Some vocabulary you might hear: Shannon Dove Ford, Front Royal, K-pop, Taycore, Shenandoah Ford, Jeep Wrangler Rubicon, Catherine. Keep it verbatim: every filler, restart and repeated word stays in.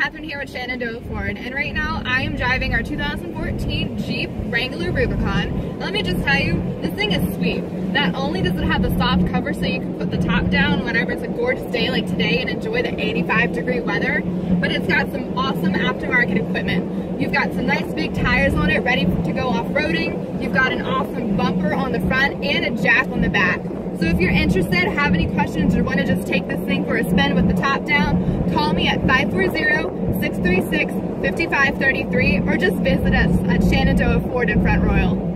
Catherine here with Shannon Dove Ford, and right now I am driving our two thousand fourteen Jeep Wrangler Rubicon. Let me just tell you, this thing is sweet. Not only does it have the soft cover so you can put the top down whenever it's a gorgeous day like today and enjoy the eighty-five degree weather, but it's got some awesome aftermarket equipment. You've got some nice big tires on it ready to go off-roading. You've got an awesome bumper on the front and a jack on the back. So if you're interested, have any questions, or want to just take this thing for a spin with the top down, call me at five four zero, six three six, five five three three or just visit us at Shenandoah Ford in Front Royal.